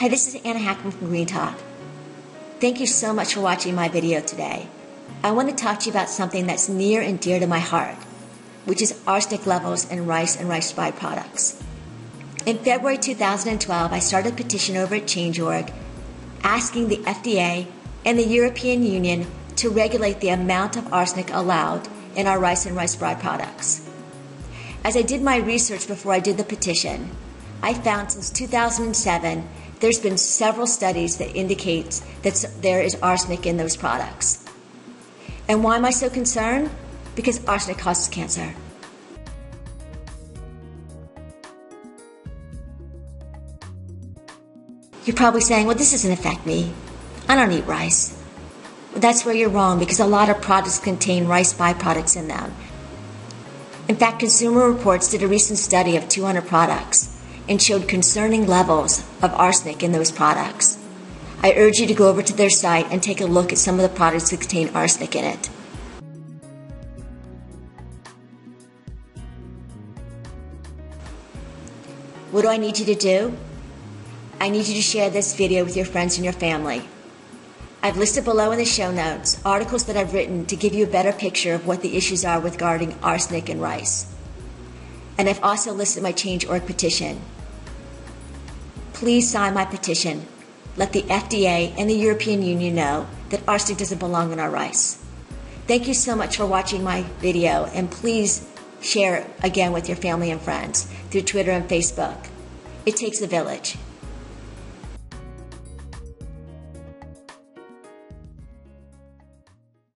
Hi, this is Anna Hackman from Green Talk. Thank you so much for watching my video today. I want to talk to you about something that's near and dear to my heart, which is arsenic levels in rice and rice byproducts. In February 2012, I started a petition over at Change.org asking the FDA and the European Union to regulate the amount of arsenic allowed in our rice and rice byproducts. As I did my research before I did the petition, I found since 2007 there's been several studies that indicates that there is arsenic in those products. And why am I so concerned? Because arsenic causes cancer. You're probably saying, well, this doesn't affect me. I don't eat rice. Well, that's where you're wrong, because a lot of products contain rice byproducts in them. In fact, Consumer Reports did a recent study of 200 products and showed concerning levels of arsenic in those products. I urge you to go over to their site and take a look at some of the products that contain arsenic in it. What do I need you to do? I need you to share this video with your friends and your family. I've listed below in the show notes articles that I've written to give you a better picture of what the issues are regarding arsenic in rice. And I've also listed my Change.org petition. Please sign my petition. Let the FDA and the European Union know that arsenic doesn't belong in our rice. Thank you so much for watching my video, and please share it again with your family and friends through Twitter and Facebook. It takes a village.